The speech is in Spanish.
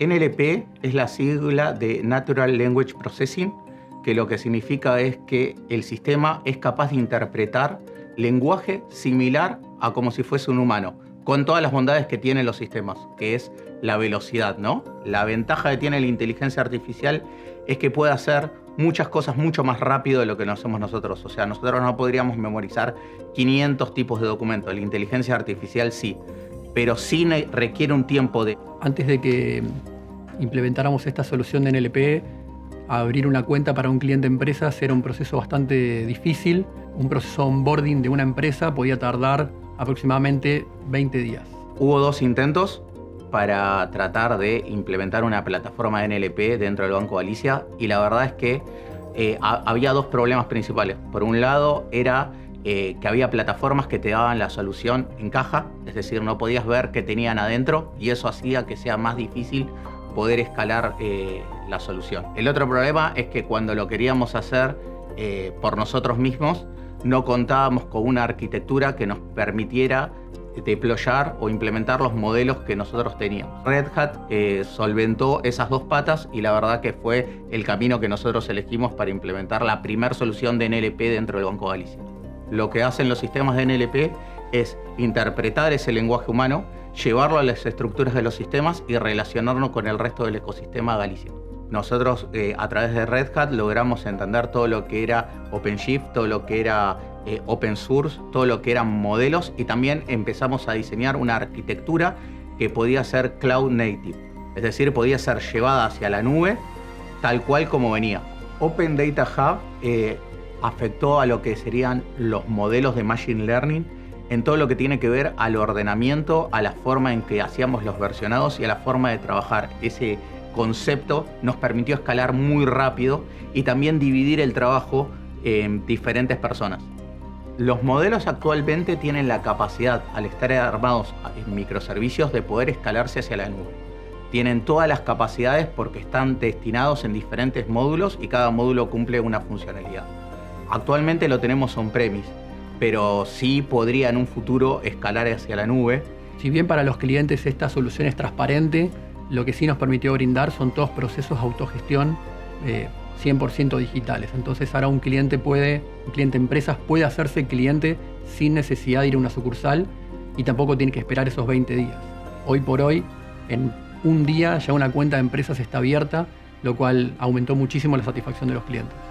NLP es la sigla de Natural Language Processing, que lo que significa es que el sistema es capaz de interpretar lenguaje similar a como si fuese un humano, con todas las bondades que tienen los sistemas, que es la velocidad, ¿no? La ventaja que tiene la inteligencia artificial es que puede hacer muchas cosas mucho más rápido de lo que lo hacemos nosotros. O sea, nosotros no podríamos memorizar 500 tipos de documentos. La inteligencia artificial sí, pero sí requiere un tiempo de... Antes de que implementáramos esta solución de NLP, abrir una cuenta para un cliente de empresas era un proceso bastante difícil. Un proceso onboarding de una empresa podía tardar aproximadamente 20 días. Hubo dos intentos para tratar de implementar una plataforma de NLP dentro del Banco Galicia, y la verdad es que había dos problemas principales. Por un lado era que había plataformas que te daban la solución en caja, es decir, no podías ver qué tenían adentro, y eso hacía que sea más difícil poder escalar la solución. El otro problema es que cuando lo queríamos hacer por nosotros mismos, no contábamos con una arquitectura que nos permitiera deployar o implementar los modelos que nosotros teníamos. Red Hat solventó esas dos patas, y la verdad que fue el camino que nosotros elegimos para implementar la primera solución de NLP dentro del Banco Galicia. Lo que hacen los sistemas de NLP es interpretar ese lenguaje humano, llevarlo a las estructuras de los sistemas y relacionarnos con el resto del ecosistema galiciano. Nosotros, a través de Red Hat, logramos entender todo lo que era OpenShift, todo lo que era Open Source, todo lo que eran modelos, y también empezamos a diseñar una arquitectura que podía ser cloud native, es decir, podía ser llevada hacia la nube tal cual como venía. Open Data Hub afectó a lo que serían los modelos de Machine Learning en todo lo que tiene que ver al ordenamiento, a la forma en que hacíamos los versionados y a la forma de trabajar. Ese concepto nos permitió escalar muy rápido y también dividir el trabajo en diferentes personas. Los modelos actualmente tienen la capacidad, al estar armados en microservicios, de poder escalarse hacia la nube. Tienen todas las capacidades porque están destinados en diferentes módulos y cada módulo cumple una funcionalidad. Actualmente lo tenemos on-premise, pero sí podría en un futuro escalar hacia la nube. Si bien para los clientes esta solución es transparente, lo que sí nos permitió brindar son todos procesos de autogestión 100% digitales. Entonces ahora un cliente de empresas puede hacerse cliente sin necesidad de ir a una sucursal y tampoco tiene que esperar esos 20 días. Hoy por hoy, en un día ya una cuenta de empresas está abierta, lo cual aumentó muchísimo la satisfacción de los clientes.